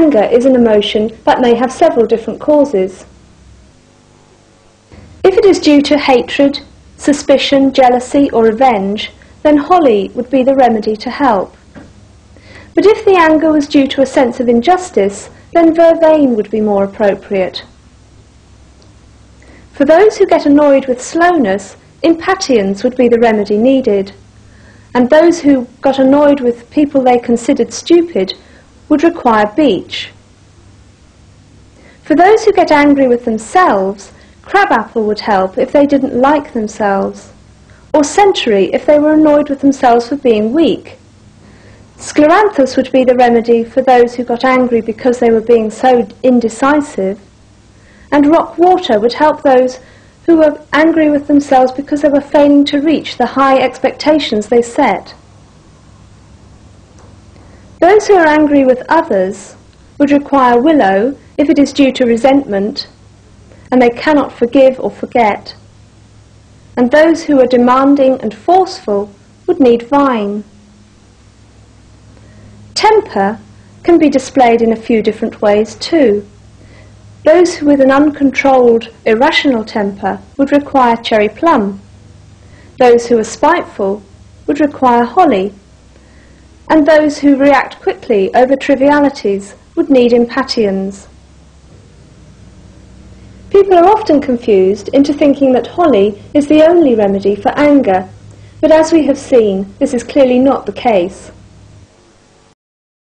Anger is an emotion that may have several different causes. If it is due to hatred, suspicion, jealousy or revenge, then holly would be the remedy to help. But if the anger was due to a sense of injustice, then vervain would be more appropriate. For those who get annoyed with slowness, impatiens would be the remedy needed. And those who got annoyed with people they considered stupid would require beech. For those who get angry with themselves, crabapple would help if they didn't like themselves, or century if they were annoyed with themselves for being weak. Scleranthus would be the remedy for those who got angry because they were being so indecisive, and rock water would help those who were angry with themselves because they were failing to reach the high expectations they set. Those who are angry with others would require willow if it is due to resentment and they cannot forgive or forget, and those who are demanding and forceful would need vine. Temper can be displayed in a few different ways too. Those with an uncontrolled, irrational temper would require cherry plum. Those who are spiteful would require holly. And those who react quickly over trivialities would need impatiens. People are often confused into thinking that holly is the only remedy for anger, but as we have seen, this is clearly not the case.